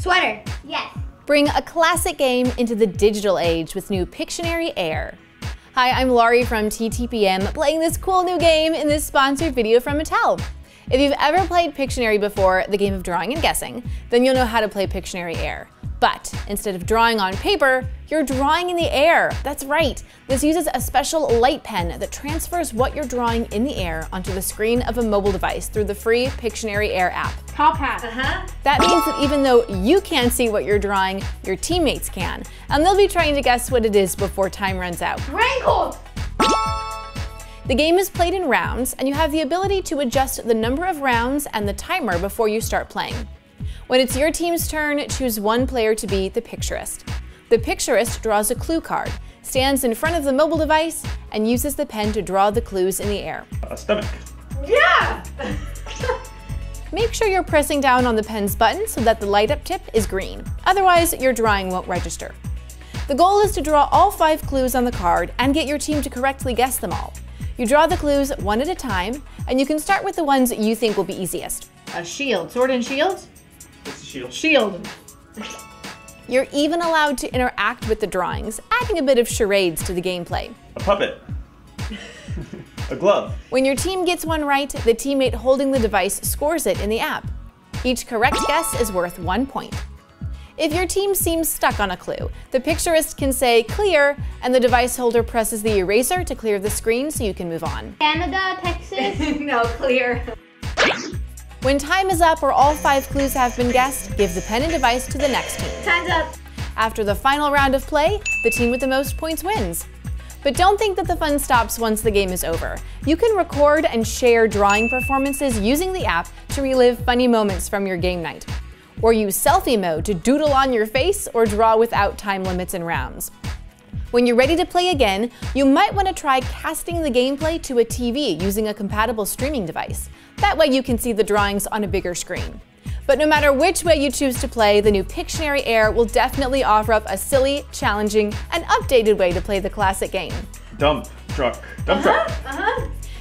Sweater. Yes. Bring a classic game into the digital age with new Pictionary Air. Hi, I'm Laurie from TTPM, playing this cool new game in this sponsored video from Mattel. If you've ever played Pictionary before, the game of drawing and guessing, then you'll know how to play Pictionary Air. But instead of drawing on paper, you're drawing in the air. That's right. This uses a special light pen that transfers what you're drawing in the air onto the screen of a mobile device through the free Pictionary Air app. Top hat. That means that even though you can't see what you're drawing, your teammates can. And they'll be trying to guess what it is before time runs out. Wrinkled. The game is played in rounds, and you have the ability to adjust the number of rounds and the timer before you start playing. When it's your team's turn, choose one player to be the picturist. The picturist draws a clue card, stands in front of the mobile device, and uses the pen to draw the clues in the air. A stomach. Yeah! Make sure you're pressing down on the pen's button so that the light up tip is green. Otherwise, your drawing won't register. The goal is to draw all 5 clues on the card and get your team to correctly guess them all. You draw the clues one at a time, and you can start with the ones you think will be easiest. A shield. Sword and shield? It's a shield. Shield. You're even allowed to interact with the drawings, adding a bit of charades to the gameplay. A puppet. A glove. When your team gets one right, the teammate holding the device scores it in the app. Each correct guess is worth 1 point. If your team seems stuck on a clue, the picturist can say clear, and the device holder presses the eraser to clear the screen so you can move on. Canada, Texas? No, clear. When time is up or all 5 clues have been guessed, give the pen and device to the next team. Time's up. After the final round of play, the team with the most points wins. But don't think that the fun stops once the game is over. You can record and share drawing performances using the app to relive funny moments from your game night. Or use selfie mode to doodle on your face or draw without time limits and rounds. When you're ready to play again, you might want to try casting the gameplay to a TV using a compatible streaming device. That way you can see the drawings on a bigger screen. But no matter which way you choose to play, the new Pictionary Air will definitely offer up a silly, challenging, and updated way to play the classic game. Dump truck. Dump truck.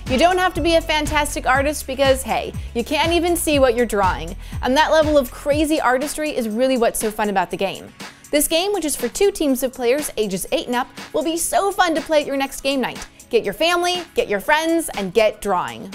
You don't have to be a fantastic artist because, hey, you can't even see what you're drawing. And that level of crazy artistry is really what's so fun about the game. This game, which is for 2 teams of players ages 8 and up, will be so fun to play at your next game night. Get your family, get your friends, and get drawing.